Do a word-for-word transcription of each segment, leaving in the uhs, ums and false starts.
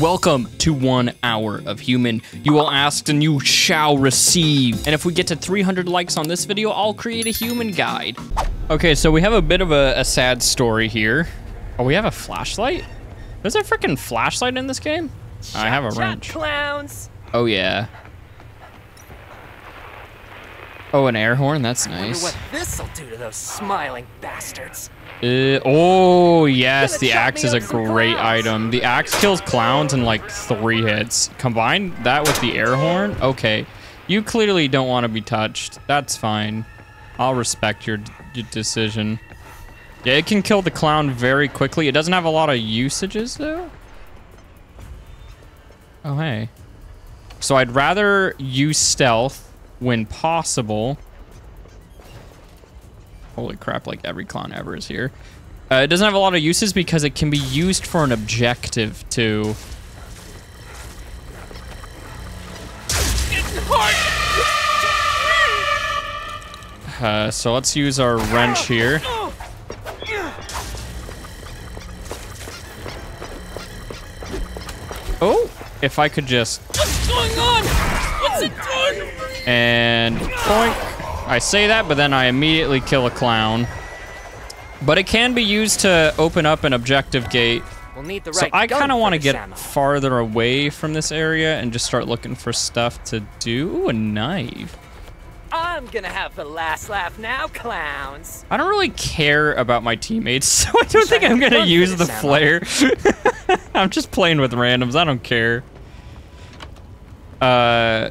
Welcome to one hour of Human. You all asked and you shall receive. And if we get to three hundred likes on this video, I'll create a human guide. Okay, so we have a bit of a, a sad story here. Oh, we have a flashlight? There's a freaking flashlight in this game? Shut, I have a wrench. Clowns. Oh, yeah. Oh, an air horn? That's nice. I wonder what this'll do to those smiling bastards. Uh, oh, yes, the axe is a great item. The axe kills clowns in like three hits. Combine that with the air horn? Okay. You clearly don't want to be touched. That's fine. I'll respect your, your decision. Yeah, it can kill the clown very quickly. It doesn't have a lot of usages, though. Oh, hey. So I'd rather use stealth when possible. Holy crap, like every clown ever is here. Uh, it doesn't have a lot of uses because it can be used for an objective too. Uh, so let's use our wrench here. Oh, if I could just... What's going on? What's it doing? And boink. I say that, but then I immediately kill a clown. But it can be used to open up an objective gate. We'll need the right so I kind of want to get ammo. farther away from this area and just start looking for stuff to do. Ooh, a knife. I'm gonna have the last laugh now, clowns. I don't really care about my teammates, so I don't think I'm gonna use the flare. I'm just playing with randoms. I don't care. Uh...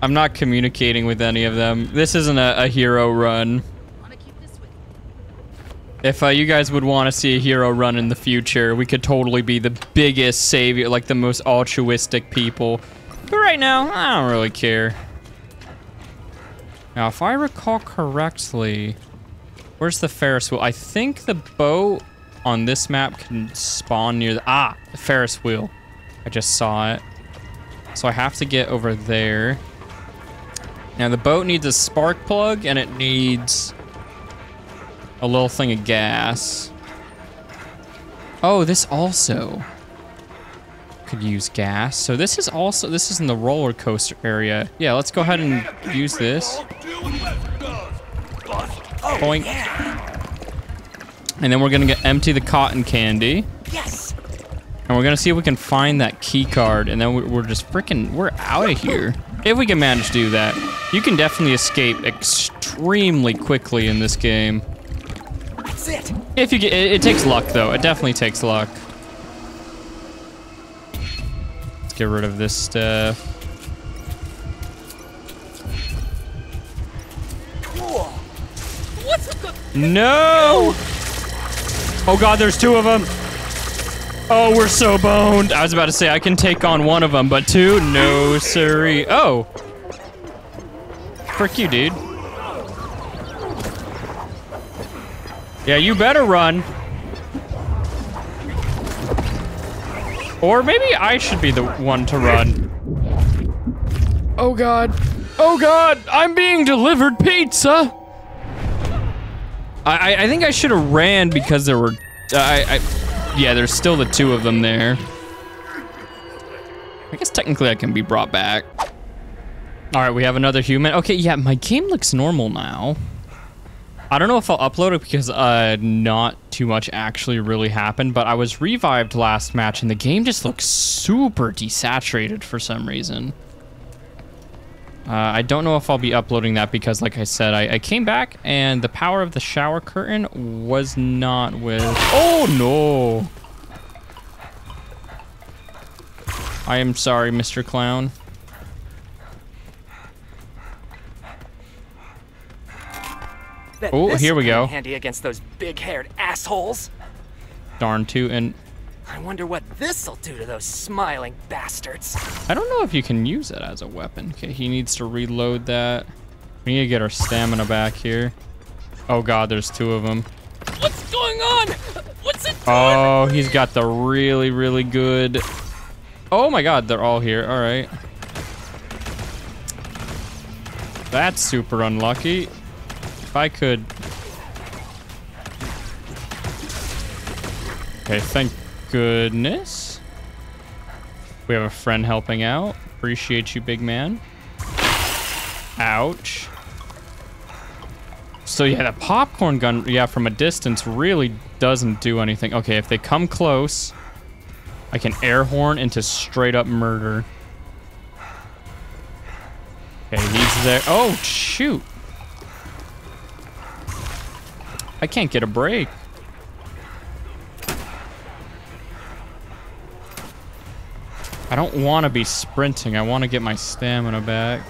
I'm not communicating with any of them. This isn't a, a hero run. If uh, you guys would want to see a hero run in the future, we could totally be the biggest savior, like the most altruistic people. But right now, I don't really care. Now, if I recall correctly, where's the Ferris wheel? I think the boat on this map can spawn near the... Ah, the Ferris wheel. I just saw it. So I have to get over there. Now the boat needs a spark plug and it needs a little thing of gas. Oh, this also could use gas. So this is also, this is in the roller coaster area. Yeah, let's go ahead and use this. Boink. And then we're gonna get, empty the cotton candy. Yes. And we're gonna see if we can find that key card and then we're just freaking, we're out of here. If we can manage to do that, you can definitely escape extremely quickly in this game. That's it. If you get, it, it takes luck though. It definitely takes luck. Let's get rid of this stuff. Cool. What's the no! Oh God, there's two of them. Oh, we're so boned. I was about to say I can take on one of them, but two? No, siree. Oh. Frick you, dude. Yeah, you better run. Or maybe I should be the one to run. Oh, God. Oh, God. I'm being delivered pizza. I, I, I think I should have ran because there were... Uh, I... I Yeah, there's still the two of them there. I guess technically I can be brought back. All right, we have another human. Okay, yeah, my game looks normal now. I don't know if I'll upload it because uh, not too much actually really happened, but I was revived last match and the game just looks super desaturated for some reason. Uh, I don't know if I'll be uploading that because like I said, I, I came back and the power of the shower curtain was not with... Oh no! I am sorry, Mister Clown. Bet oh, here we go. Handy against those big-haired assholes. Darn too, and... I wonder what this'll do to those smiling bastards. I don't know if you can use it as a weapon. Okay, he needs to reload that. We need to get our stamina back here. Oh God, there's two of them. What's going on? What's it doing? Oh, he's got the really, really good. Oh my God, they're all here. All right. That's super unlucky. If I could. Okay, thank goodness. We have a friend helping out. Appreciate you, big man. Ouch. So yeah, the popcorn gun, yeah, from a distance really doesn't do anything. Okay, if they come close, I can air horn into straight up murder. Okay, he's there. Oh, shoot. I can't get a break. I don't want to be sprinting. I want to get my stamina back.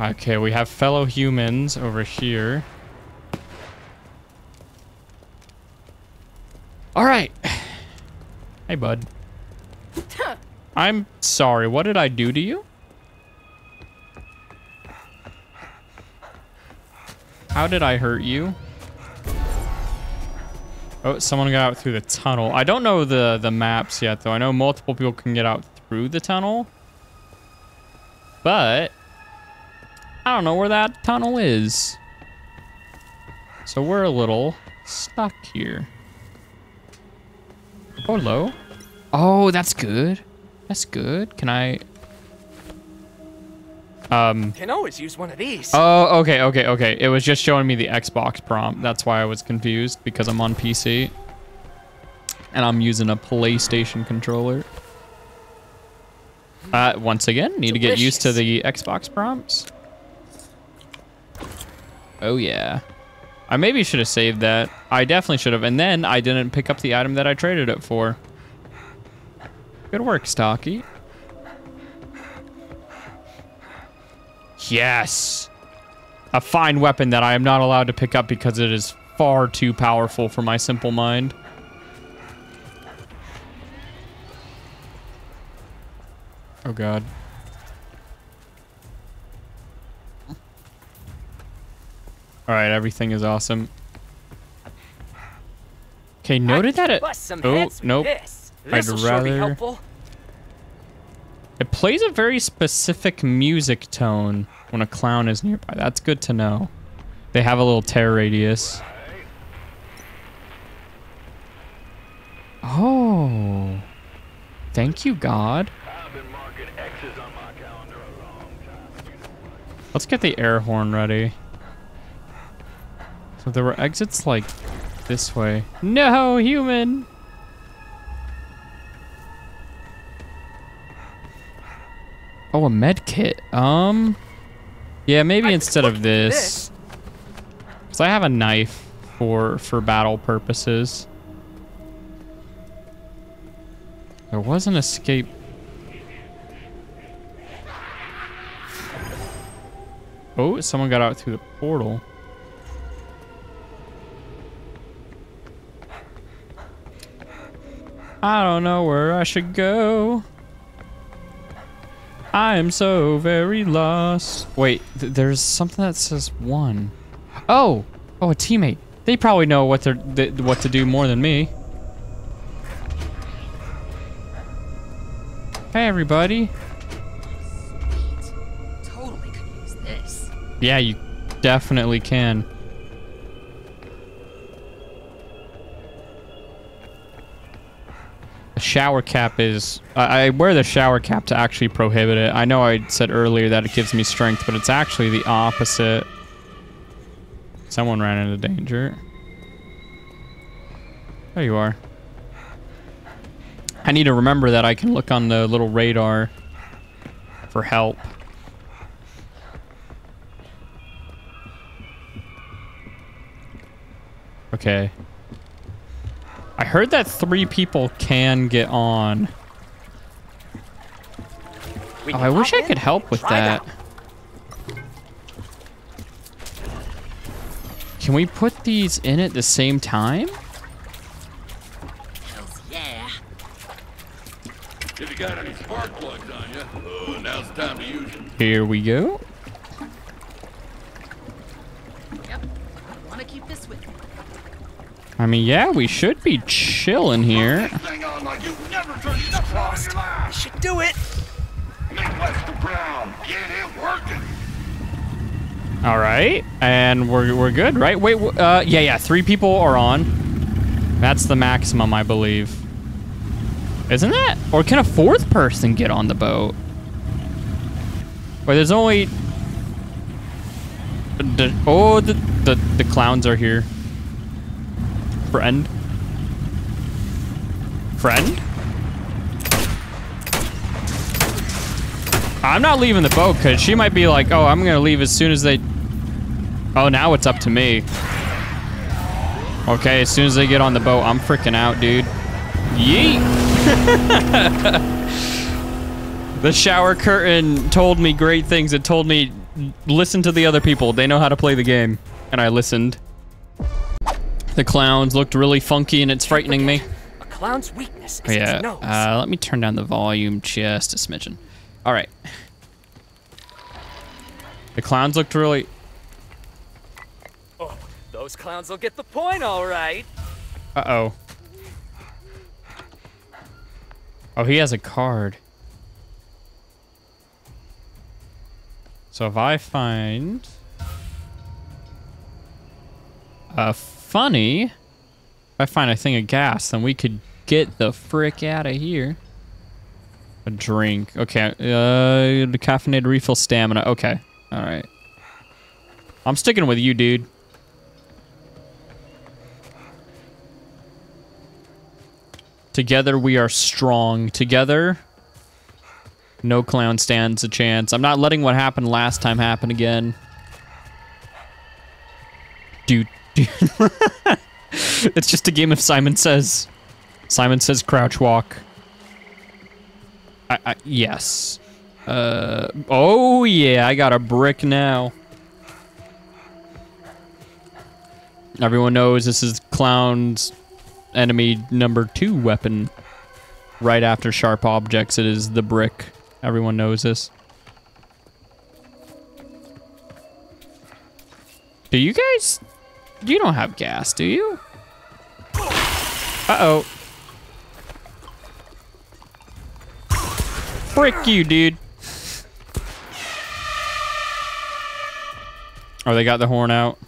Okay, we have fellow humans over here. All right. Hey, bud. I'm sorry. What did I do to you? How did I hurt you? Oh, someone got out through the tunnel. I don't know the, the maps yet, though. I know multiple people can get out through the tunnel. But I don't know where that tunnel is. So we're a little stuck here. Oh, hello. Oh, that's good. That's good. Can I... Um, can always use one of these. Oh, okay, okay, okay. It was just showing me the Xbox prompt. That's why I was confused, because I'm on P C. And I'm using a PlayStation controller. Uh, once again, need Delicious. to get used to the Xbox prompts. Oh, yeah. I maybe should have saved that. I definitely should have. And then I didn't pick up the item that I traded it for. Good work, Stocky. Yes. A fine weapon that I am not allowed to pick up because it is far too powerful for my simple mind. Oh, God. All right, everything is awesome. Okay, noted that it... Oh, nope. I'd rather... It plays a very specific music tone when a clown is nearby. That's good to know. They have a little tear radius. Oh. Thank you, God. Let's get the air horn ready. So there were exits like this way. No, human! Oh, a med kit. Um, yeah, maybe instead of this, because I have a knife for for battle purposes. There was an escape. Oh, someone got out through the portal. I don't know where I should go. I am so very lost. Wait, th there's something that says one. Oh, oh, a teammate. They probably know what they're th what to do more than me. Hey, everybody. Totally could use this. Yeah, you definitely can. Shower cap is I, I wear the shower cap to actually prohibit it. I know I said earlier that it gives me strength, but it's actually the opposite. Someone ran into danger. There you are. I need to remember that I can look on the little radar for help. Okay. I heard that three people can get on. Oh, I wish I could help with that. Can we put these in at the same time? Yeah. If you got any spark plugs on you, now's the time to use them. Here we go. Yep. I want to keep this with me. I mean, yeah, we should be chilling here. I should do it. All right, and we're we're good, right? Wait, uh, yeah, yeah, three people are on. That's the maximum, I believe. Isn't it? Or can a fourth person get on the boat? Wait, there's only... Oh, the, the, the clowns are here. Friend? Friend? I'm not leaving the boat, because she might be like, oh, I'm going to leave as soon as they... Oh, now it's up to me. Okay, as soon as they get on the boat, I'm freaking out, dude. Yeet! The shower curtain told me great things. It told me, listen to the other people. They know how to play the game. And I listened. The clowns looked really funky, and it's frightening me. A clown's weakness is its nose. Yeah, uh, let me turn down the volume just a smidgen. All right. The clowns looked really... Oh, those clowns will get the point, all right. Uh-oh. Oh, he has a card. So if I find... a funny... If I find a thing of gas, then we could get the frick out of here. A drink. Okay. Uh, decaffeinated refill stamina. Okay. All right. I'm sticking with you, dude. Together we are strong. Together, no clown stands a chance. I'm not letting what happened last time happen again. Dude. dude. It's just a game of Simon Says. Simon Says crouch walk. I, I, yes. Uh, oh yeah, I got a brick now. Everyone knows this is Clown's enemy number two weapon. Right after sharp objects, it is the brick. Everyone knows this. Do you guys... You don't have gas, do you? Uh-oh. Frick you, dude. Oh, they got the horn out.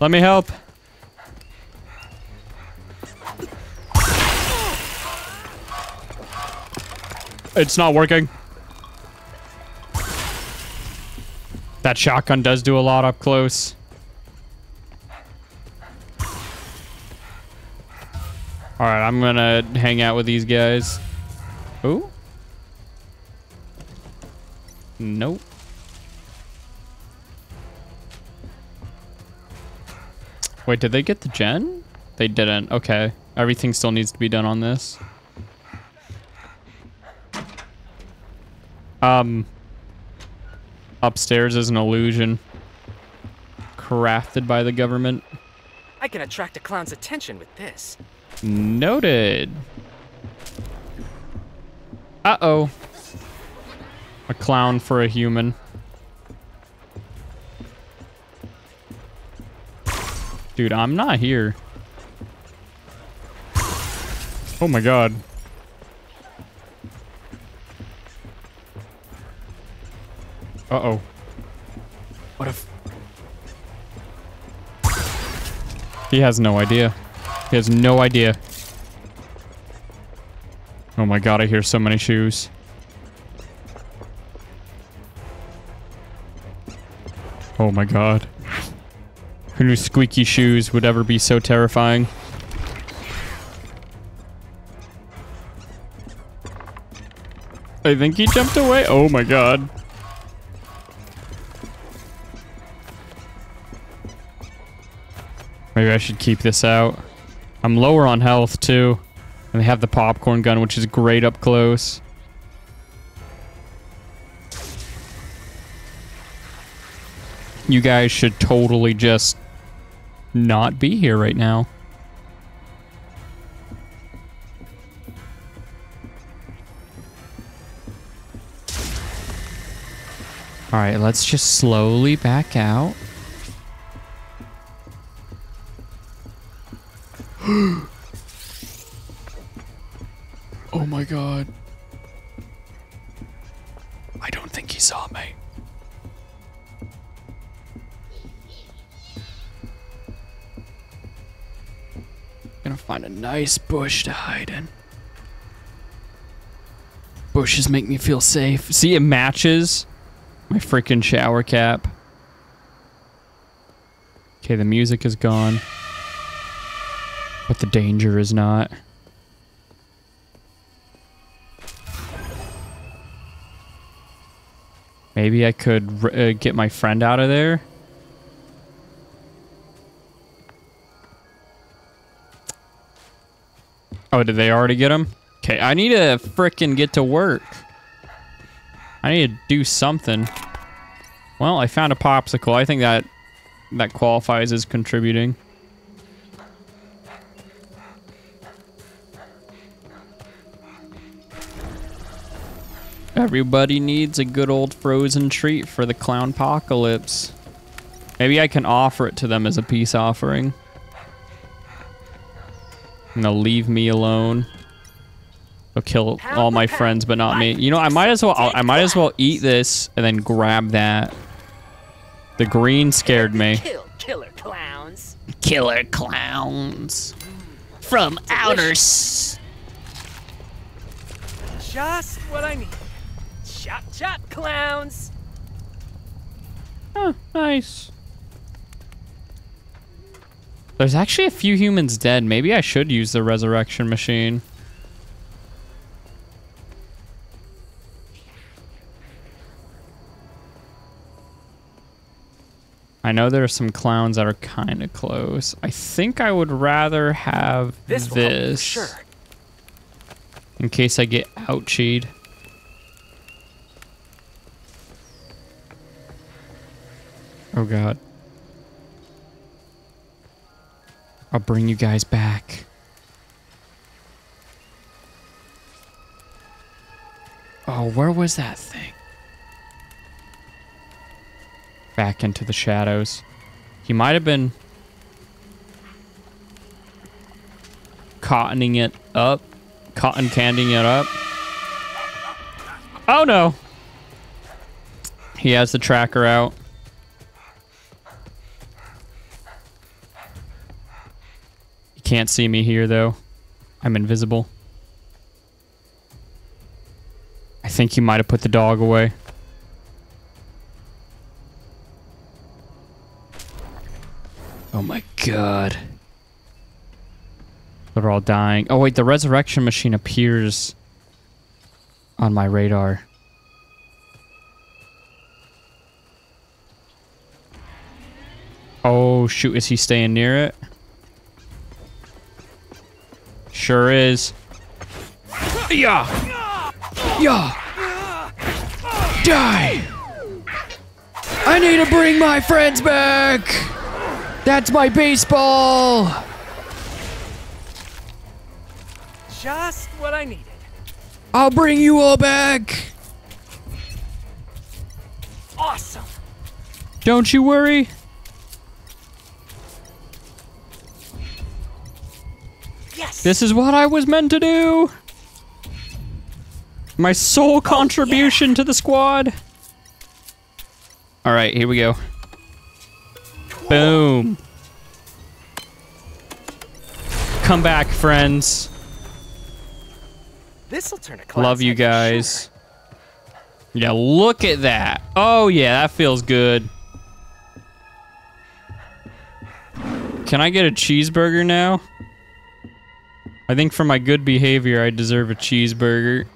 Let me help. It's not working. That shotgun does do a lot up close. All right, I'm gonna hang out with these guys. Ooh. Nope. Wait, did they get the gen? They didn't. Okay. Everything still needs to be done on this. Um. Upstairs is an illusion crafted by the government. I can attract a clown's attention with this. Noted. Uh-oh. A clown for a human. Dude, I'm not here. Oh my god. Uh-oh. What if... He has no idea. He has no idea. Oh my god, I hear so many shoes. Oh my god. Who knew squeaky shoes would ever be so terrifying? I think he jumped away. Oh my god. Maybe I should keep this out. I'm lower on health too. And they have the popcorn gun, which is great up close. You guys should totally just not be here right now. All right, let's just slowly back out. Oh my God. I don't think he saw me. Gonna find a nice bush to hide in. Bushes make me feel safe. See, it matches my freaking shower cap. Okay, the music is gone, but the danger is not. Maybe I could uh, get my friend out of there. Oh, did they already get him? Okay, I need to frickin' get to work. I need to do something. Well, I found a popsicle. I think that that qualifies as contributing. Everybody needs a good old frozen treat for the clownpocalypse. Maybe I can offer it to them as a peace offering. And they'll leave me alone. They'll kill all my friends, but not me. You know, I might as well. I might as well eat this and then grab that. The green scared me. Kill killer clowns. Killer clowns from outer. S Just what I need. Chop chop clowns. Oh, nice. There's actually a few humans dead. Maybe I should use the resurrection machine. I know there are some clowns that are kind of close. I think I would rather have this, this sure. In case I get out-cheated. Oh God. I'll bring you guys back. Oh, where was that thing? Back into the shadows. He might have been cottoning it up. Cotton candying it up. Oh no! He has the tracker out. Can't see me here though. I'm invisible. I think he might have put the dog away. Oh my God. They're all dying. Oh wait, the resurrection machine appears on my radar. Oh shoot, is he staying near it? Sure is. Yeah. Yeah. Die. I need to bring my friends back. That's my baseball. Just what I needed. I'll bring you all back. Awesome. Don't you worry. This is what I was meant to do. My sole contribution oh, yeah. to the squad. All right, here we go. Whoa. Boom. Come back, friends. This'll turn a class. Love you guys. Sure. Yeah, look at that. Oh yeah, that feels good. Can I get a cheeseburger now? I think for my good behavior, I deserve a cheeseburger.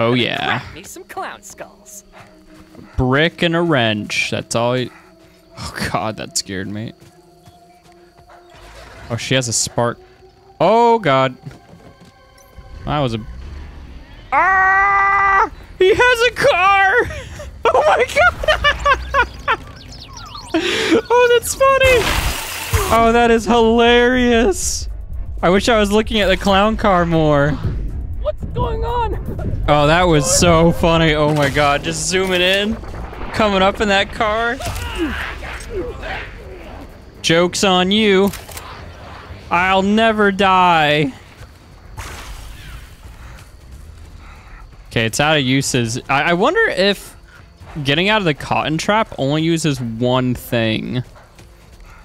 Oh yeah. Need some clown skulls. A brick and a wrench. That's all. I... Oh God, that scared me. Oh, she has a spark. Oh God. That was a. Ah! He has a car. Oh my God. Oh, that's funny. Oh, that is hilarious. I wish I was looking at the clown car more. What's going on? Oh, that was so funny. Oh my God, just zooming in. Coming up in that car. Joke's on you. I'll never die. Okay, it's out of uses. I, I wonder if getting out of the cotton trap only uses one thing.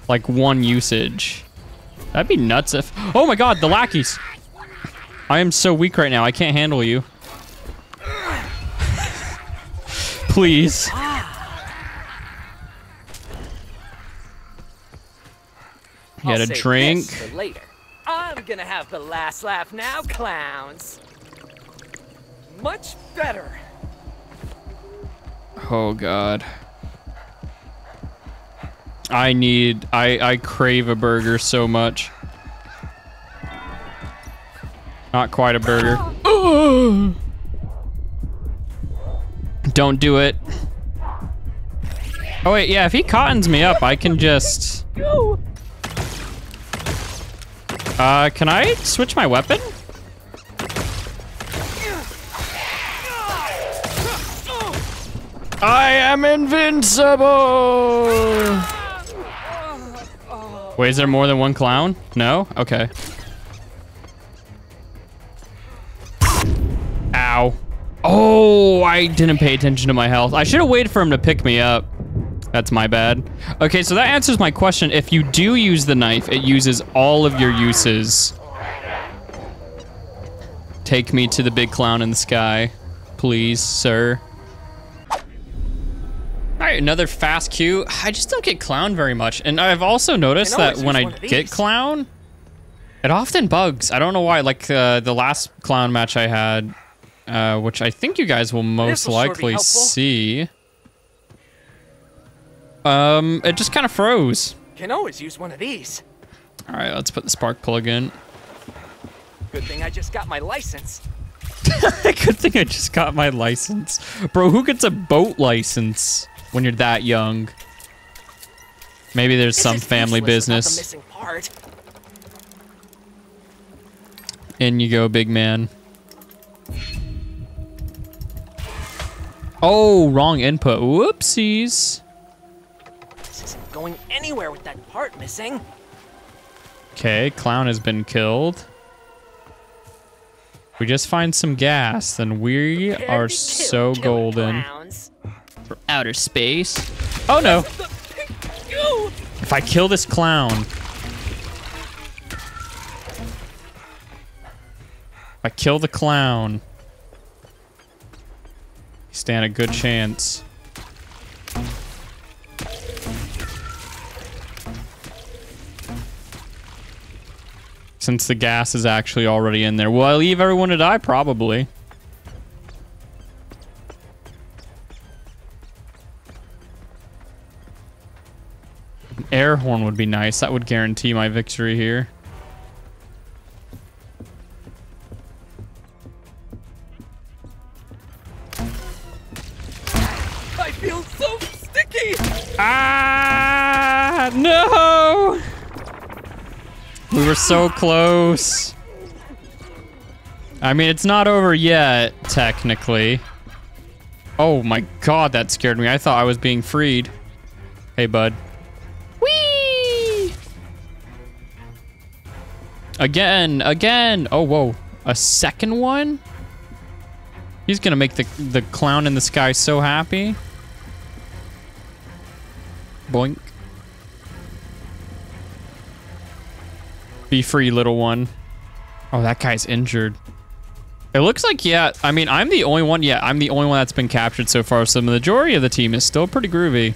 Like one usage. That'd be nuts if... Oh my god, the lackeys! I am so weak right now, I can't handle you. Please. Get a drink. For later. I'm gonna have the last laugh now, clowns. Much better. Oh god. I need I I crave a burger so much. Not quite a burger. Oh. Don't do it. Oh wait, yeah, if he cottons me up, I can just Uh, can I switch my weapon? I am invincible! Wait, is there more than one clown? No? Okay. Ow. Oh, I didn't pay attention to my health. I should have waited for him to pick me up. That's my bad. Okay, so that answers my question. If you do use the knife, it uses all of your uses. Take me to the big clown in the sky, please, sir. All right, another fast queue. I just don't get clown very much. And I've also noticed that when I get clown, it often bugs. I don't know why, like uh, the last clown match I had, uh, which I think you guys will most likely see. Um, it just kind of froze. Can always use one of these. All right, let's put the spark plug in. Good thing I just got my license. Good thing I just got my license. Bro, who gets a boat license when you're that young? Maybe there's some family business. This is useless without the missing part. In you go, big man. Oh, wrong input. Whoopsies. Going anywhere with that part missing. Okay, clown has been killed. We just find some gas, then we Prepare are so golden. For outer space. Oh no! If I kill this clown. If I kill the clown. You stand a good chance. Since the gas is actually already in there. Will I leave everyone to die? Probably. An air horn would be nice. That would guarantee my victory here. I feel so sticky! Ah! No! We were so close. I mean, it's not over yet, technically. Oh my god, that scared me. I thought I was being freed. Hey, bud. Whee! Again, again. Oh, whoa. A second one? He's gonna make the, the clown in the sky so happy. Boink. Be free, little one. Oh, that guy's injured. It looks like, yeah, I mean, I'm the only one. Yeah, I'm the only one that's been captured so far, so the majority of the team is still pretty groovy.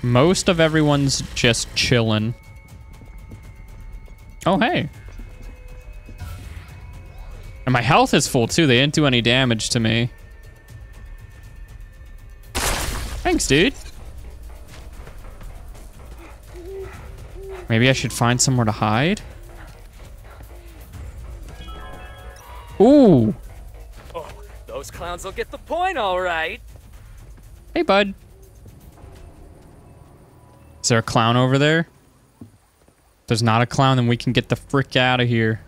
Most of everyone's just chilling. Oh, hey. And my health is full, too. They didn't do any damage to me. Thanks, dude. Maybe I should find somewhere to hide. Ooh. Oh, those clowns will get the point, all right. Hey, bud. Is there a clown over there? If there's not a clown, then we can get the frick out of here.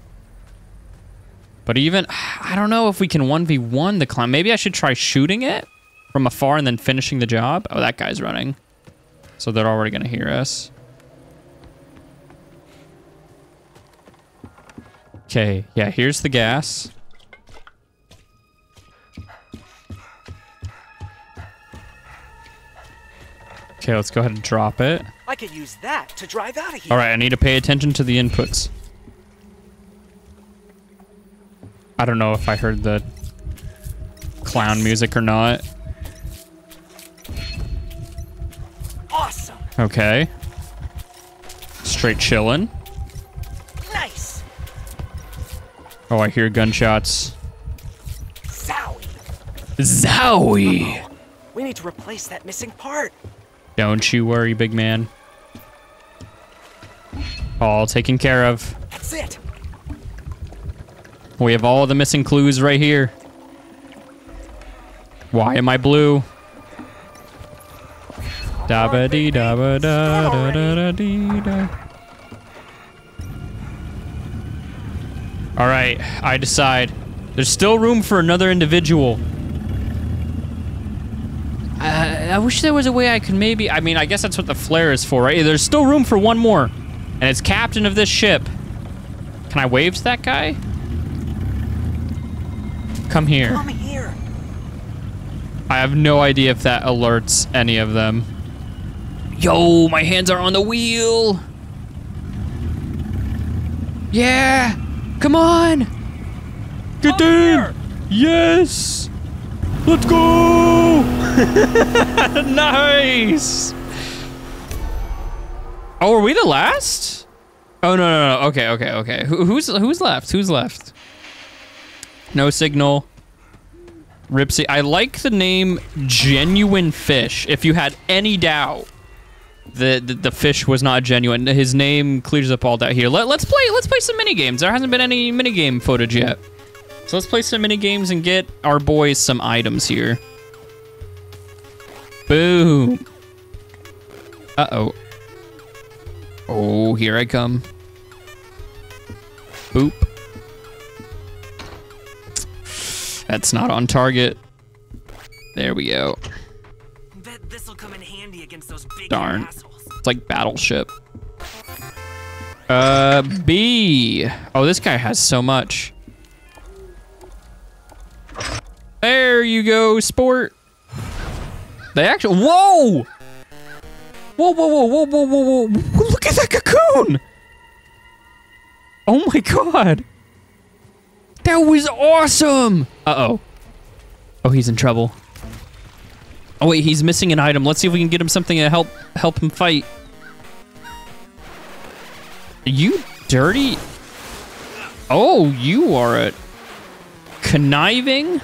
But even, I don't know if we can one v one the clown. Maybe I should try shooting it from afar and then finishing the job. Oh, that guy's running. So they're already gonna hear us. Okay, yeah, here's the gas. Okay, let's go ahead and drop it. I could use that to drive out of here. All right, I need to pay attention to the inputs. I don't know if I heard the clown music or not. Awesome. Okay. Straight chillin'. Nice. Oh, I hear gunshots. Zowie. Zowie. Uh-oh. We need to replace that missing part. Don't you worry, big man. All taken care of. That's it. We have all the missing clues right here. Why am I blue? Da ba dee da ba da da da da dee da. All right, I decide. There's still room for another individual. I wish there was a way I could maybe... I mean, I guess that's what the flare is for, right? There's still room for one more. And it's captain of this ship. Can I wave to that guy? Come here. Come here. I have no idea if that alerts any of them. Yo, my hands are on the wheel. Yeah. Come on. Get in. Yes. Let's go! Nice! Oh, are we the last? Oh, no, no, no. Okay, okay, okay. Who, who's who's left? Who's left? No signal. Ripsy. I like the name Genuine Fish. If you had any doubt that the, the fish was not genuine, his name clears up all that here. Let, let's play Let's play some minigames. There hasn't been any minigame footage yet. So let's play some minigames and get our boys some items here. Boom. Uh-oh. Oh, here I come. Boop. That's not on target. There we go. Bet this'll come in handy against those big Darn. Assholes. It's like Battleship. Uh, B. Oh, this guy has so much. There you go, sport. They actually, whoa! Whoa, whoa, whoa, whoa, whoa, whoa, whoa. Look at that cocoon! Oh my God. That was awesome! Uh-oh. Oh, he's in trouble. Oh wait, he's missing an item. Let's see if we can get him something to help help him fight. You dirty... Oh, you are a... conniving?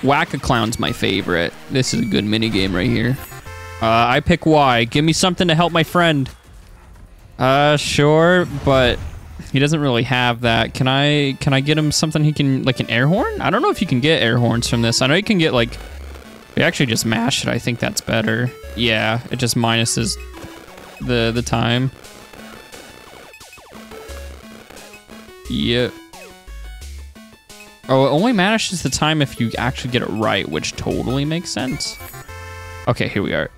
Whack-a-Clown's my favorite. This is a good minigame right here. Uh, I pick Y. Give me something to help my friend. Uh, sure, but he doesn't really have that. Can I can I get him something he can, like an air horn? I don't know if you can get air horns from this. I know you can get like, we actually just mash it. I think that's better. Yeah, it just minuses the, the time. Yep. Yeah. Oh, it only matches the time if you actually get it right, which totally makes sense. Okay, here we are.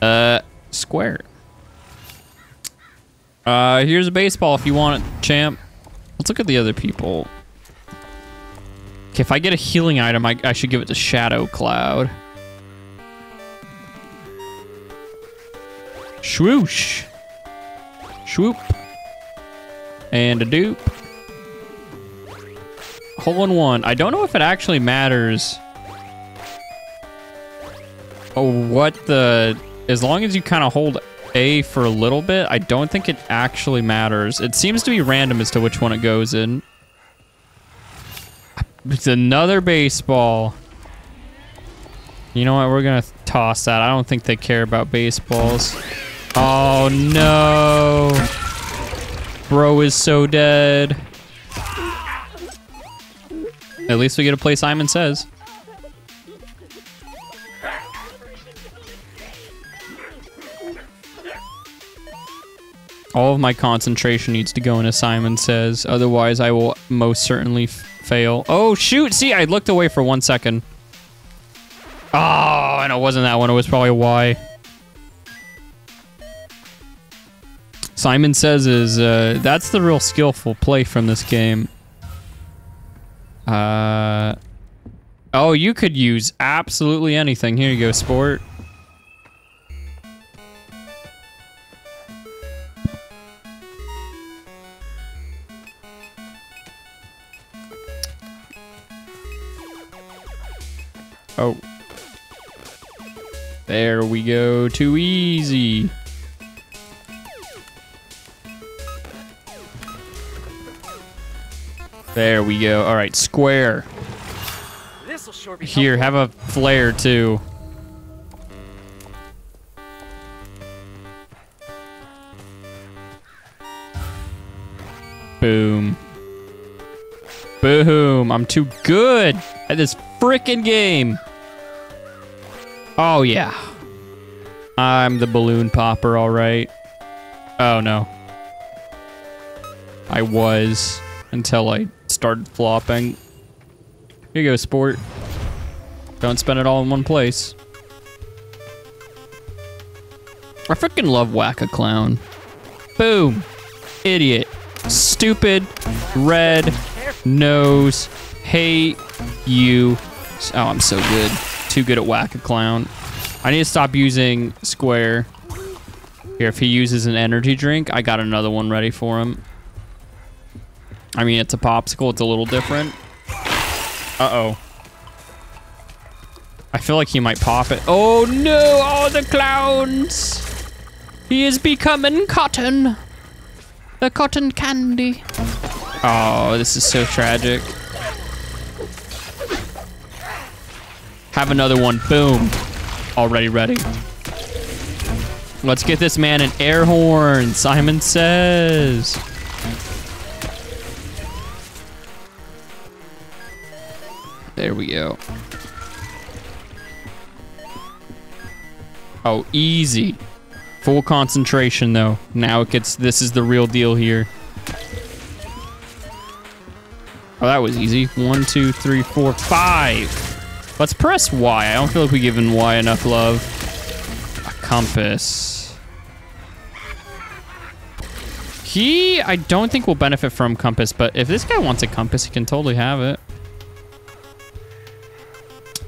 Uh, square. Uh, here's a baseball if you want it, champ. Let's look at the other people. Okay, if I get a healing item, I, I should give it to Shadow Cloud. Swoosh. Swoop. And a dupe. Hole in one. I don't know if it actually matters. Oh, what the... As long as you kind of hold A for a little bit, I don't think it actually matters. It seems to be random as to which one it goes in. It's another baseball. You know what? We're going to toss that. I don't think they care about baseballs. Oh, no. Bro is so dead. At least we get to play Simon Says. All of my concentration needs to go into Simon Says, otherwise I will most certainly fail. Oh shoot, see, I looked away for one second. Oh, and it wasn't that one, it was probably Y. Simon Says is, uh, that's the real skillful play from this game. Uh, Oh, you could use absolutely anything. Here you go, sport. Oh. There we go. Too easy. There we go. All right, square. This'll sure be here, have a flare too. Boom. Boom. I'm too good at this frickin' game. Oh, yeah. I'm the balloon popper, all right. Oh, no. I was until I started flopping. Here you go, sport. Don't spend it all in one place. I freaking love Whack-A-Clown. Boom. Idiot. Stupid. Red. Nose. Hate you. Oh, I'm so good. Too good at Whack-A-Clown. I need to stop using square. Here, if he uses an energy drink, I got another one ready for him. I mean, it's a popsicle. It's a little different. Uh-oh. I feel like he might pop it. Oh, no! All the clowns! He is becoming cotton. The cotton candy. Oh, this is so tragic. Have another one. Boom. Already ready. Let's get this man an air horn. Simon Says. There we go. Oh, easy. Full concentration though. Now it gets, this is the real deal here. Oh, that was easy. One, two, three, four, five. Let's press Y. I don't feel like we've given Y enough love. A compass. He, I don't think will benefit from compass, but if this guy wants a compass, he can totally have it.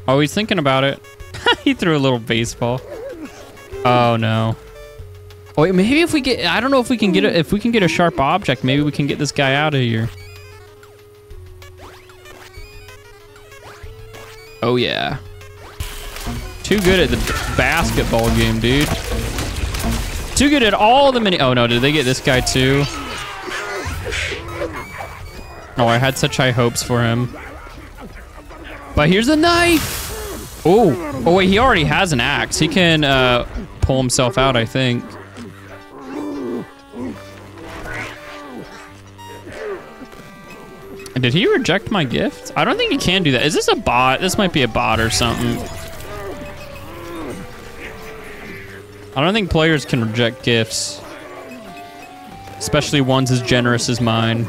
Oh, he's thinking about it. He threw a little baseball. Oh, no. Oh, wait, maybe if we get, I don't know if we can get a, if we can get a sharp object, maybe we can get this guy out of here. Oh, yeah. Too good at the basketball game, dude. Too good at all the mini... Oh, no. Did they get this guy, too? Oh, I had such high hopes for him. But here's a knife. Oh. Oh, wait. He already has an axe. He can uh, pull himself out, I think. Did he reject my gift? I don't think he can do that. Is this a bot? This might be a bot or something. I don't think players can reject gifts. Especially ones as generous as mine.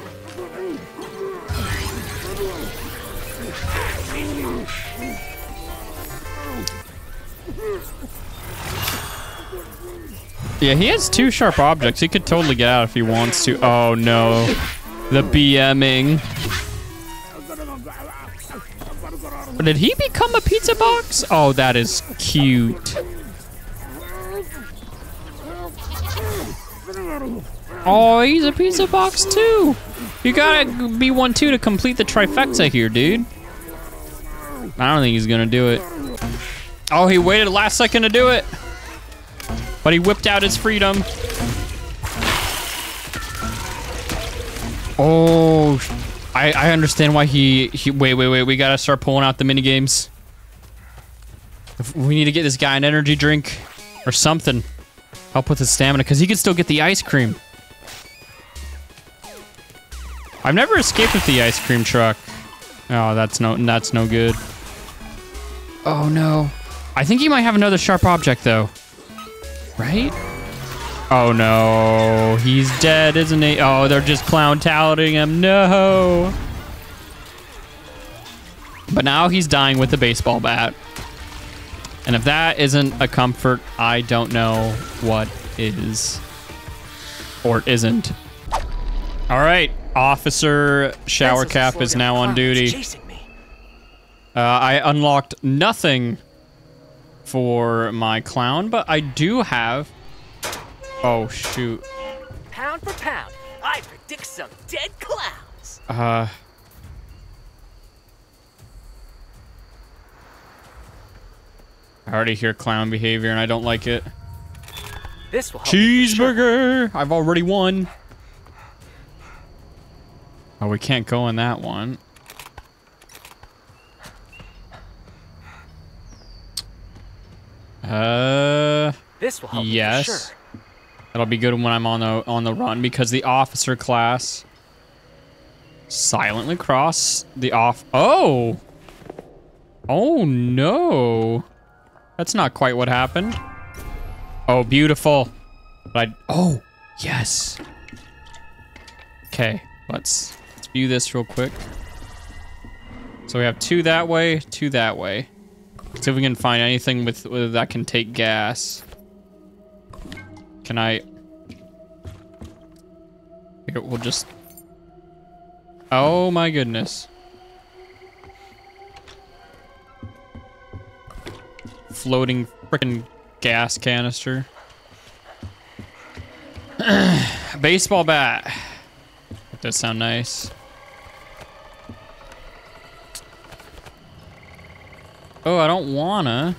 Yeah, he has two sharp objects. He could totally get out if he wants to. Oh, no. The B M ing. Did he become a pizza box? Oh, that is cute. Oh, he's a pizza box too. You gotta be one two to complete the trifecta here, dude. I don't think he's gonna do it. Oh, he waited last second to do it. But he whipped out his freedom. Oh, I, I understand why he, he... Wait, wait, wait. We got to start pulling out the minigames. We need to get this guy an energy drink or something. Help with his stamina, because he can still get the ice cream. I've never escaped with the ice cream truck. Oh, that's no, that's no good. Oh, no. I think he might have another sharp object, though. Right? Oh, no. He's dead, isn't he? Oh, they're just clown-touting him. No. But now he's dying with a baseball bat. And if that isn't a comfort, I don't know what is. Or isn't. All right. Officer Showercap is now on duty. Uh, I unlocked nothing for my clown, but I do have... Oh, shoot. Pound for pound, I predict some dead clowns. Uh... I already hear clown behavior, and I don't like it. This will help. Cheeseburger! I've already won. Oh, we can't go in that one. Uh. This will help. Yes. For sure. That'll be good when I'm on the on the run because the officer class silently cross the off. Oh. Oh no. That's not quite what happened. Oh, beautiful. But I, oh, yes. Okay, let's, let's view this real quick. So we have two that way, two that way. Let's see if we can find anything with, with that can take gas. Can I? Here, we'll just. Oh my goodness. Floating frickin' gas canister. Baseball bat. That does sound nice. Oh, I don't wanna.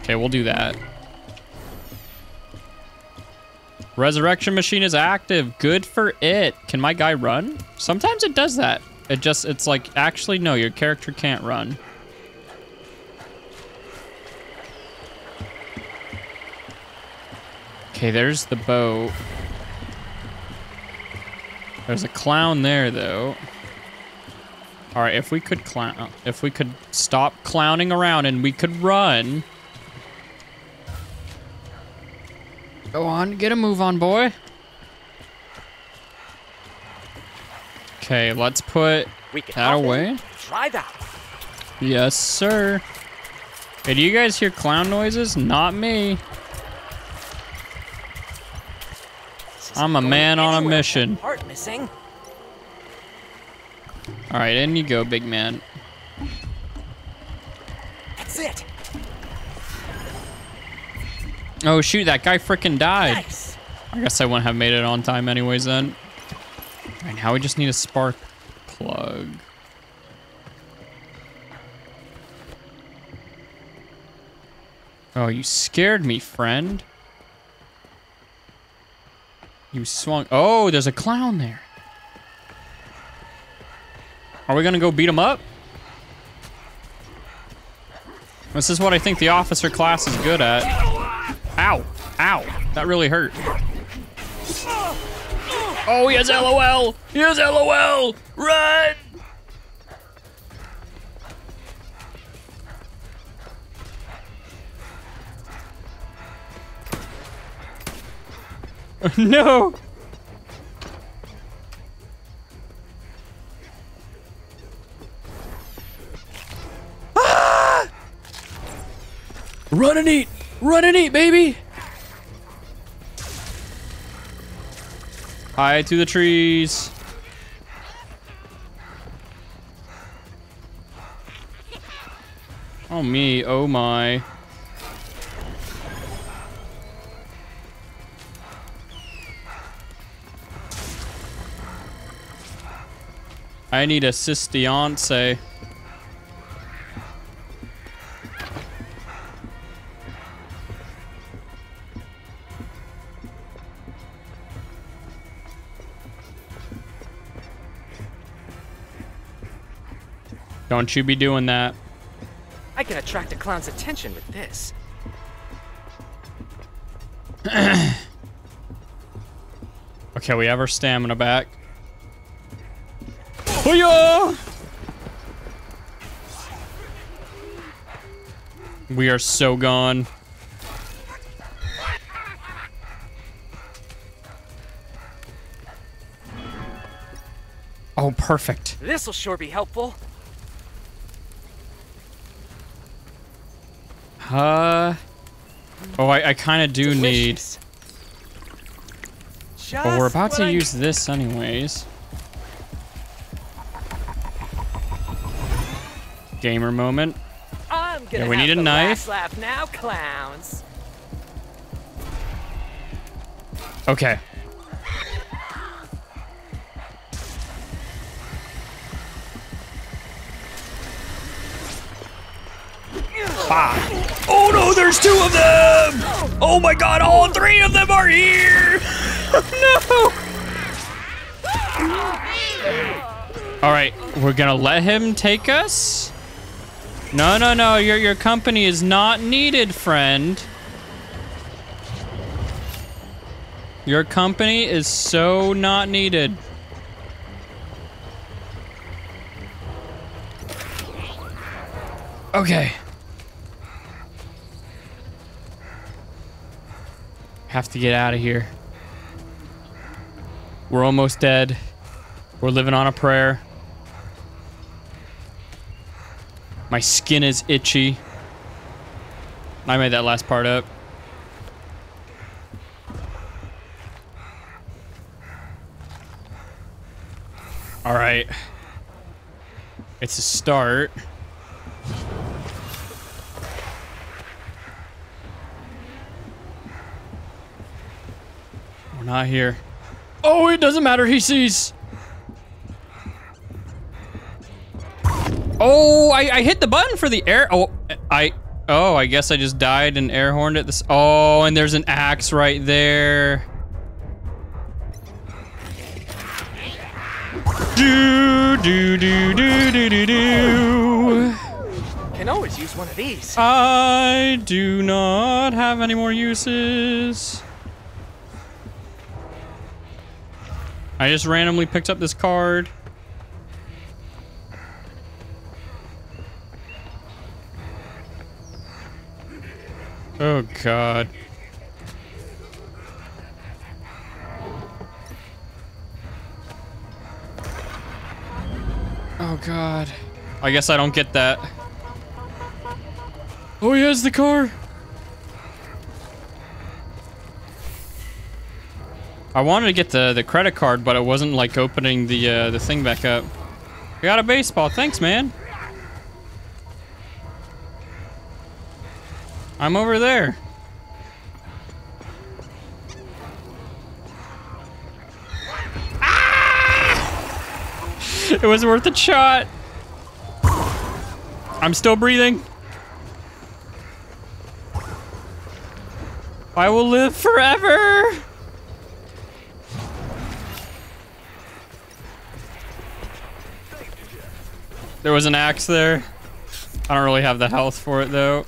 Okay, we'll do that. Resurrection machine is active. Good for it. Can my guy run? Sometimes it does that. It just, it's like, actually, no, your character can't run. Okay, there's the boat. There's a clown there, though. All right, if we could clown, if we could stop clowning around and we could run. Go on, get a move on, boy. Okay, let's put that away. Try that. Yes, sir. Hey, do you guys hear clown noises? Not me. I'm a man on a mission. Heart missing. All right, in you go, big man. That's it. Oh shoot, that guy frickin' died. Nice. I guess I wouldn't have made it on time anyways then. All right, now we just need a spark plug. Oh, you scared me, friend. You swung. Oh, there's a clown there. Are we gonna go beat him up? This is what I think the officer class is good at. Ow, ow, that really hurt. Oh, he has L O L, he has L O L, run! No! Ah! Run and eat! Run and eat, baby! Hide to the trees. Oh me, oh my. I need assistance. Don't you be doing that. I can attract a clown's attention with this. Okay, we have our stamina back. We are so gone. Oh, perfect. This'll sure be helpful. Uh. Oh, I, I kind of do Delicious. need. But we're about to I use this anyways. gamer moment. I'm gonna yeah, we need a knife. Laugh now, clowns. Okay. Ah. Oh no, there's two of them! Oh my god, all three of them are here! No! Alright, we're gonna let him take us? No, no, no, your, your company is not needed, friend. Your company is so not needed. Okay. Have to get out of here. We're almost dead. We're living on a prayer. My skin is itchy. I made that last part up. All right. It's a start. We're not here. Oh, it doesn't matter. He sees. Oh, I, I hit the button for the air. Oh, I. Oh, I guess I just died and air horned at this. Oh, and there's an axe right there. Do do do do do do do. Can always use one of these. I do not have any more uses. I just randomly picked up this card. Oh god. Oh god. I guess I don't get that. Oh, he has the car. I wanted to get the the credit card, but it wasn't like opening the uh, the thing back up. I got a baseball. Thanks, man. I'm over there. Ah! It was worth a shot. I'm still breathing. I will live forever. There was an axe there. I don't really have the health for it though.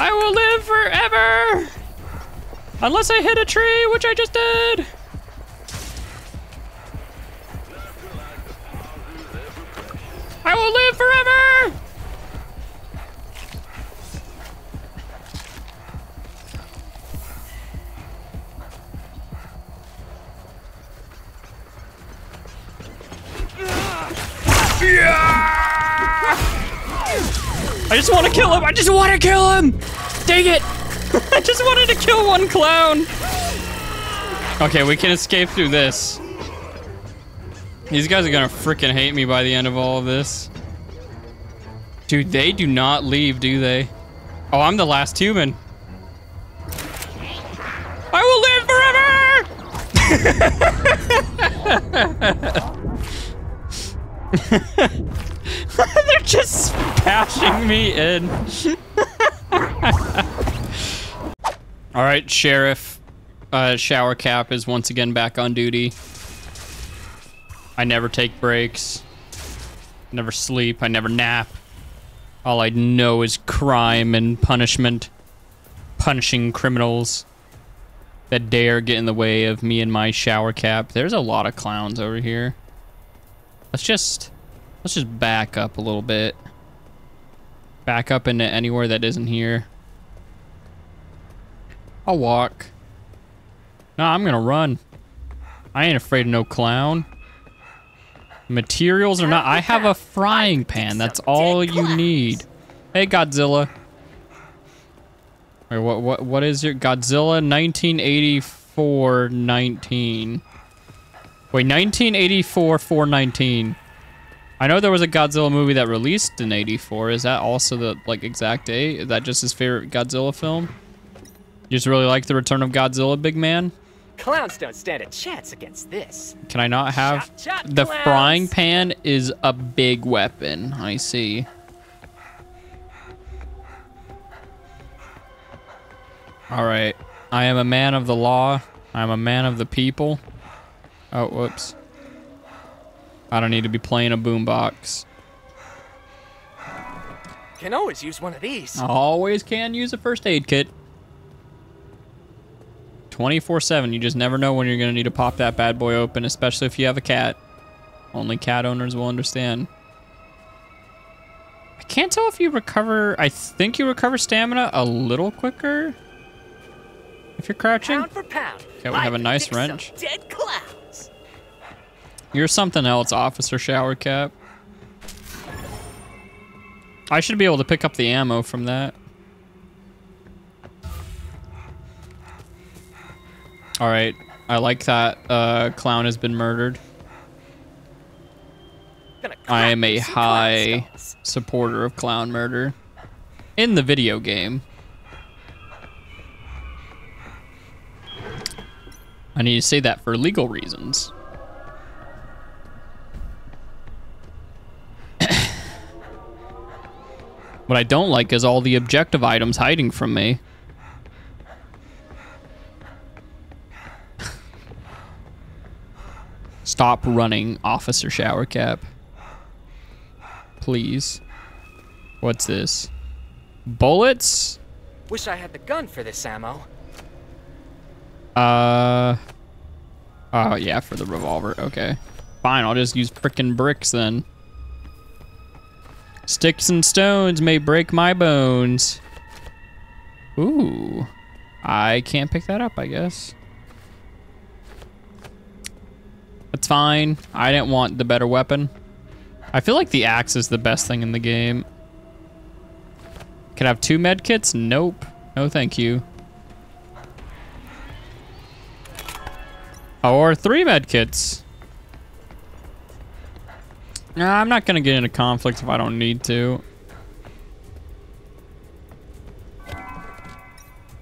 I will live forever! Unless I hit a tree, which I just did! I will live forever! I just want to kill him! I just want to kill him! Dang it! I just wanted to kill one clown! Okay, we can escape through this. These guys are gonna freaking hate me by the end of all of this. Dude, they do not leave, do they? Oh, I'm the last human. I will live forever! They're just bashing me in. All right, Sheriff uh, Shower Cap is once again back on duty. I never take breaks, never sleep, I never nap. All I know is crime and punishment, punishing criminals that dare get in the way of me and my shower cap. There's a lot of clowns over here. Let's just... Let's just back up a little bit. Back up into anywhere that isn't here. I'll walk. No, I'm gonna run. I ain't afraid of no clown. Materials or not, I have a frying pan. That's all you need. Hey, Godzilla. Wait, what? What? What is your Godzilla? nineteen eighty-four nineteen. Wait, nineteen eighty-four four nineteen. I know there was a Godzilla movie that released in eighty-four. Is that also the like exact date? Is that just his favorite Godzilla film? You just really like the Return of Godzilla, big man? Clowns don't stand a chance against this. Can I not have... Chop, chop, the clowns. Frying pan is a big weapon. I see. All right. I am a man of the law. I am a man of the people. Oh, whoops. I don't need to be playing a boombox. Can always use one of these. I always can use a first aid kit. twenty-four seven, you just never know when you're gonna need to pop that bad boy open, especially if you have a cat. Only cat owners will understand. I can't tell if you recover, I think you recover stamina a little quicker if you're crouching. Pound for pound. Okay, we have a nice wrench. Dead clowns. You're something else, Officer Shower Cap. I should be able to pick up the ammo from that. All right, I like that uh, clown has been murdered. I am a high supporter of clown murder in the video game. I need to say that for legal reasons. What I don't like is all the objective items hiding from me. Stop running, Officer Shower Cap. Please. What's this? Bullets? Wish I had the gun for this ammo. Uh. Oh, yeah, for the revolver. Okay. Fine, I'll just use frickin' bricks then. Sticks and stones may break my bones. Ooh. I can't pick that up, I guess. It's fine. I didn't want the better weapon. I feel like the axe is the best thing in the game. Can I have two med kits? Nope. No, thank you. Or three med kits. Nah, I'm not gonna get into conflict if I don't need to.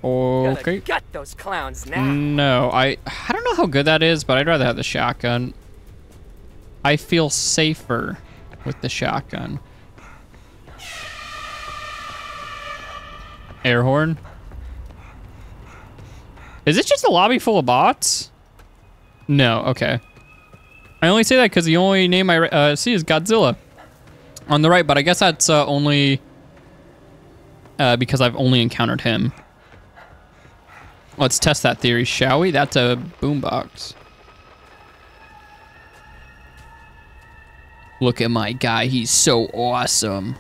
Okay. Gut those clowns now. No, I I don't know how good that is, but I'd rather have the shotgun. I feel safer with the shotgun. Air horn. Is it just a lobby full of bots? No, okay. I only say that because the only name I uh, see is Godzilla on the right, but I guess that's uh, only uh, because I've only encountered him. Let's test that theory, shall we? That's a boombox. Look at my guy, he's so awesome.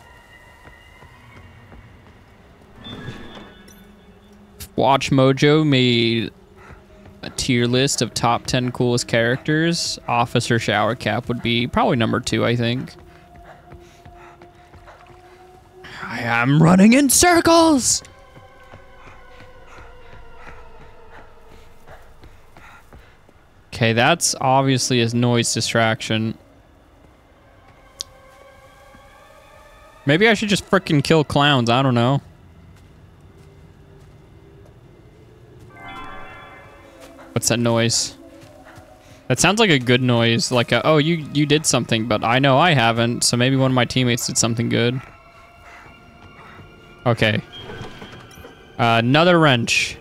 Watch Mojo made a tier list of top ten coolest characters. Officer Shower Cap would be probably number two, I think. I am running in circles! Okay, that's obviously his noise distraction. Maybe I should just frickin' kill clowns, I don't know. What's that noise? That sounds like a good noise, like a, oh, you, you did something, but I know I haven't, so maybe one of my teammates did something good. Okay. Uh, another wrench.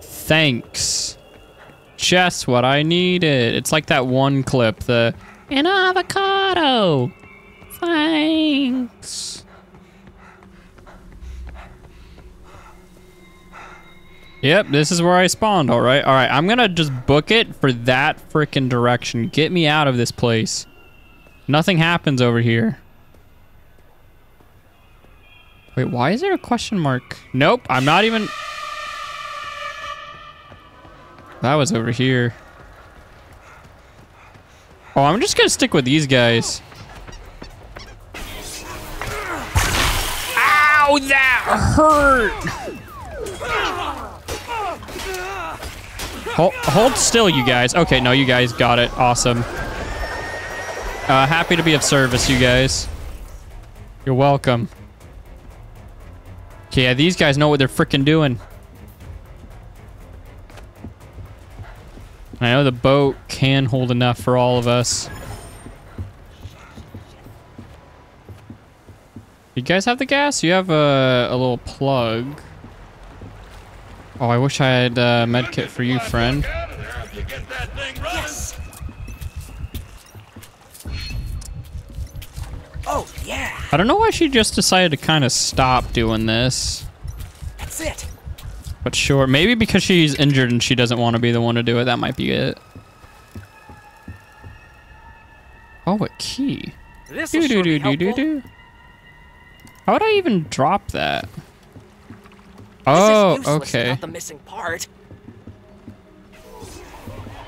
Thanks. Just what I needed. It's like that one clip, the an avocado. Thanks. Yep, this is where I spawned, all right. All right, I'm gonna just book it for that frickin' direction. Get me out of this place. Nothing happens over here. Wait, why is there a question mark? Nope, I'm not even... That was over here. Oh, I'm just gonna stick with these guys. Ow, that hurt! Hold, hold still, you guys. Okay, no, you guys got it. Awesome. Uh, happy to be of service, you guys. You're welcome. Okay, yeah, these guys know what they're freaking doing. I know the boat can hold enough for all of us. You guys have the gas? You have a, a little plug. Oh, I wish I had a med kit for you, friend. Yes. Oh, yeah. I don't know why she just decided to kind of stop doing this. That's it. But sure, maybe because she's injured and she doesn't want to be the one to do it. That might be it. Oh, a key. This is do do do do do. How would I even drop that? Oh, okay. Not the missing part.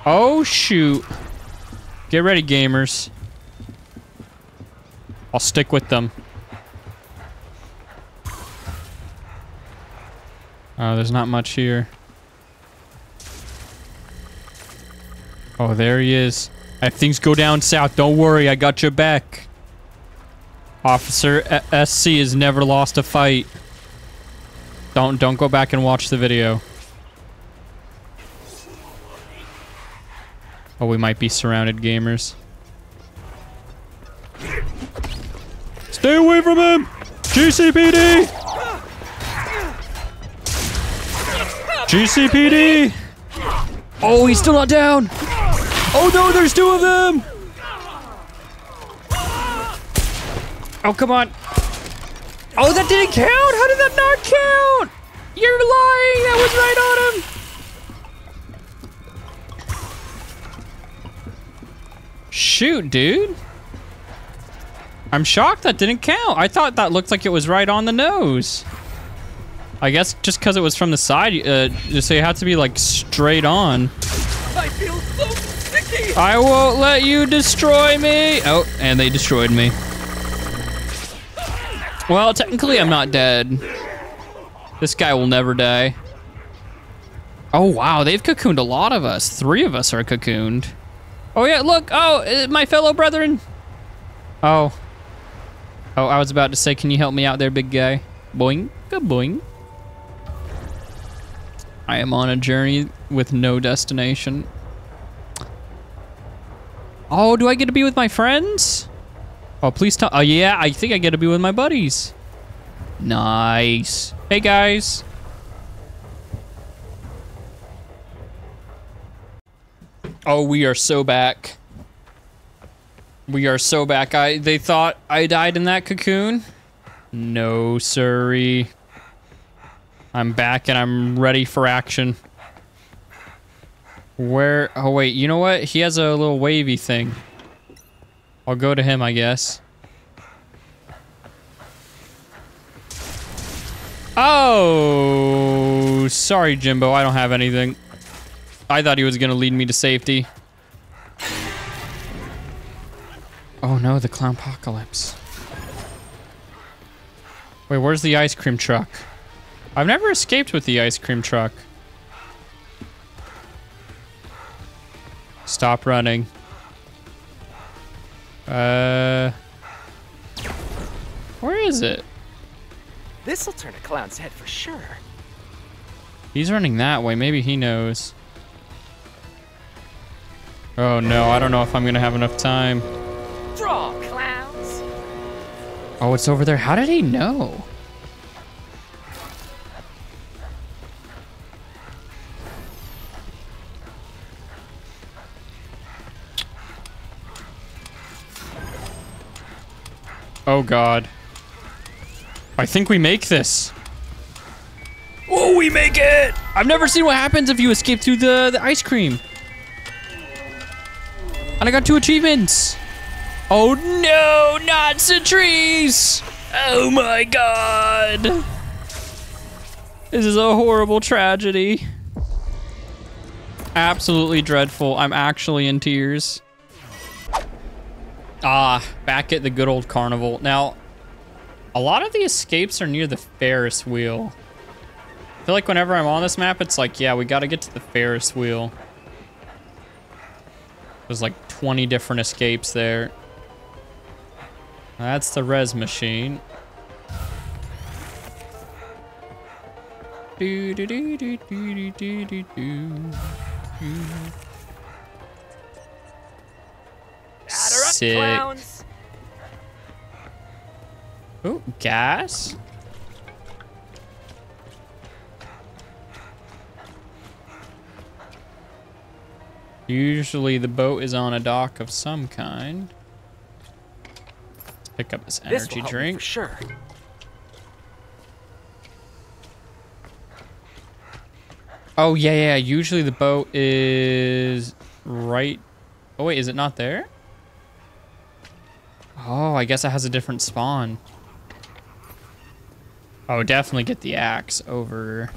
Oh shoot! Get ready, gamers. I'll stick with them. Oh, there's not much here. Oh, there he is. If things go down south, don't worry, I got your back. Officer S C has never lost a fight. Don't don't go back and watch the video. Oh, we might be surrounded, gamers. Stay away from him! G C P D! G C P D! Oh, he's still not down! Oh no, there's two of them! Oh, come on. Oh, that didn't count! How did that not count? You're lying! That was right on him! Shoot, dude. I'm shocked that didn't count. I thought that looked like it was right on the nose. I guess just because it was from the side, uh, so you have to be like straight on. I feel so sticky. I won't let you destroy me. Oh, and they destroyed me. Well, technically I'm not dead. This guy will never die. Oh wow, they've cocooned a lot of us. Three of us are cocooned. Oh yeah, look, oh, my fellow brethren. Oh. Oh, I was about to say, can you help me out there, big guy? Boing, boing. I am on a journey with no destination. Oh, do I get to be with my friends? Oh, please tell. Oh, yeah, I think I get to be with my buddies. Nice. Hey, guys. Oh, we are so back. We are so back. I they thought I died in that cocoon. No, sirree. I'm back and I'm ready for action. Where? Oh, wait. You know what? He has a little wavy thing. I'll go to him, I guess. Oh, sorry, Jimbo. I don't have anything. I thought he was going to lead me to safety. Oh, no. The clownpocalypse. Wait, where's the ice cream truck? I've never escaped with the ice cream truck. Stop running. Uh, where is it? This'll turn a clown's head for sure. He's running that way. Maybe he knows. Oh no, I don't know if I'm gonna have enough time. Draw, clowns. Oh, it's over there. How did he know? Oh god. I think we make this. Oh, we make it! I've never seen what happens if you escape through the, the ice cream. And I got two achievements. Oh no, not the trees! Oh my god. This is a horrible tragedy. Absolutely dreadful. I'm actually in tears. Ah, back at the good old carnival. Now, a lot of the escapes are near the Ferris wheel. I feel like whenever I'm on this map, it's like, yeah, we gotta get to the Ferris wheel. There's like twenty different escapes there. That's the res machine. Do do do do do do do do. Sick. Oh, gas. Usually the boat is on a dock of some kind. Let's pick up this energy this drink. For sure. Oh yeah, yeah. Usually the boat is right. Oh wait, is it not there? Oh, I guess it has a different spawn. Oh, definitely get the axe over.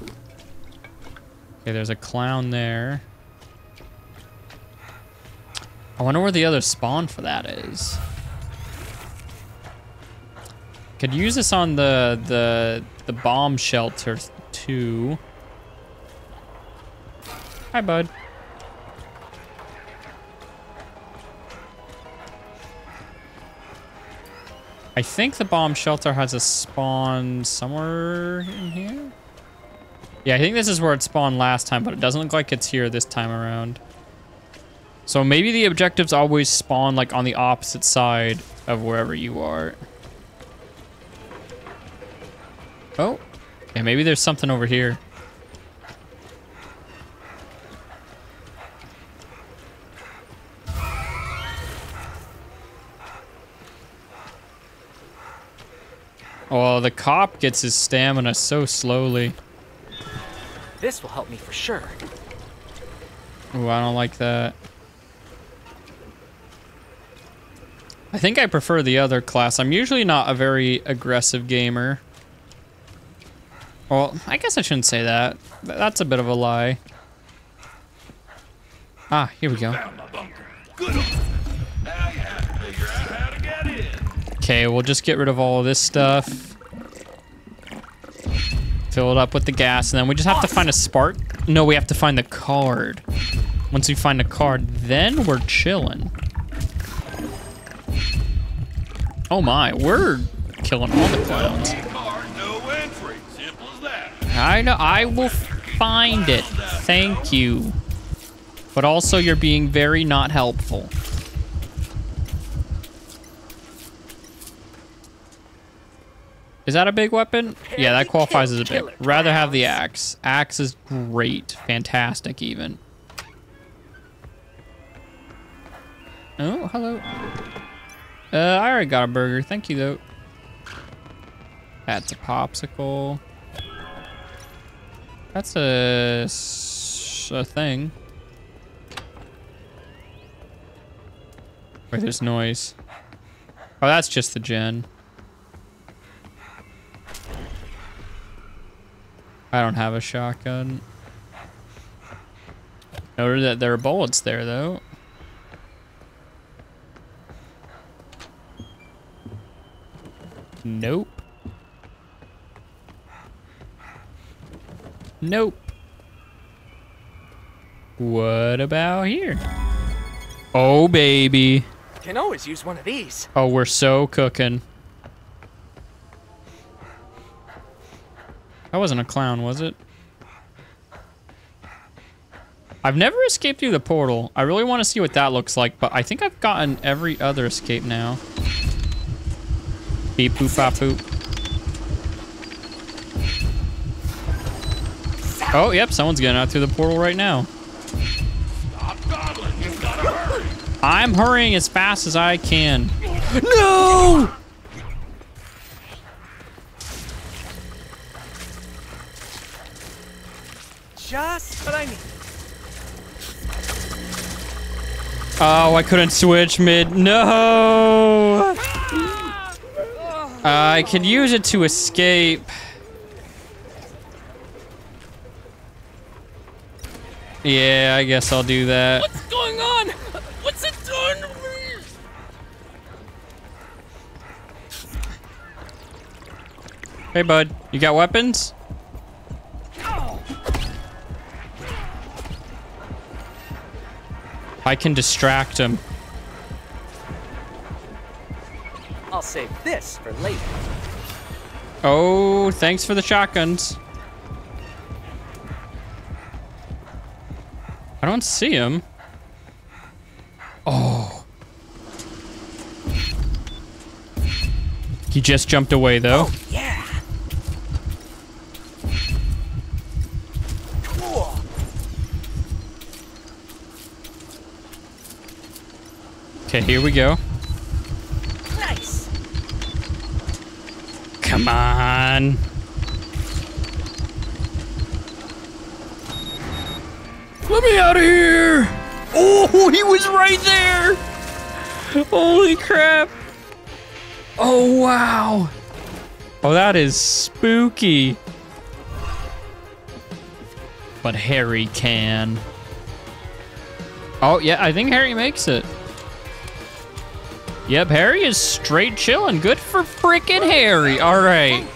Okay, there's a clown there. I wonder where the other spawn for that is. Could use this on the the the bomb shelter too. Hi, bud. I think the bomb shelter has a spawn somewhere in here. Yeah, I think this is where it spawned last time, but it doesn't look like it's here this time around. So maybe the objectives always spawn like on the opposite side of wherever you are. Oh, yeah, maybe there's something over here. Oh, the cop gets his stamina so slowly. This will help me for sure. Ooh, I don't like that. I think I prefer the other class. I'm usually not a very aggressive gamer. Well, I guess I shouldn't say that. That's a bit of a lie. Ah, here we go. Okay, we'll just get rid of all of this stuff. Fill it up with the gas, and then we just have to find a spark. No, we have to find the card. Once we find the card, then we're chilling. Oh my, we're killing all the clowns. I know, I will find it. Thank you. But also, you're being very not helpful. Is that a big weapon? Yeah, that qualifies as a big. Rather have the axe. Axe is great. Fantastic, even. Oh, hello. Uh, I already got a burger. Thank you, though. That's a popsicle. That's a, a thing. Wait, there's noise. Oh, that's just the gen. I don't have a shotgun. Noted that there are bullets there, though. Nope. Nope. What about here? Oh, baby. Can always use one of these. Oh, we're so cooking. That wasn't a clown, was it? I've never escaped through the portal. I really want to see what that looks like, but I think I've gotten every other escape now. Beep boop bop boop. Oh, yep, someone's getting out through the portal right now. Stop gobbling. You've got to hurry. I'm hurrying as fast as I can. No! Just what I need. Oh, I couldn't switch mid. No! Ah! Oh. I could use it to escape. Yeah, I guess I'll do that. What's going on? What's it doing to me? Hey, bud. You got weapons? I can distract him. I'll save this for later. Oh, thanks for the shotguns. I don't see him. Oh. He just jumped away, though. Oh, yeah. Cool. Okay, here we go. Nice. Come on. Let me out of here! Oh, he was right there! Holy crap! Oh, wow! Oh, that is spooky. But Harry can. Oh, yeah, I think Harry makes it. Yep, Harry is straight chilling. Good for frickin' Harry. All right.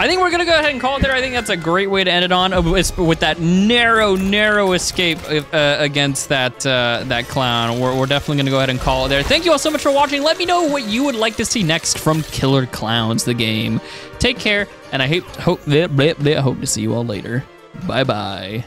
I think we're gonna go ahead and call it there. I think that's a great way to end it on with that narrow, narrow escape uh, against that uh, that clown. We're, we're definitely gonna go ahead and call it there. Thank you all so much for watching. Let me know what you would like to see next from Killer Klowns, the game. Take care, and I hope hope, hope to see you all later. Bye bye.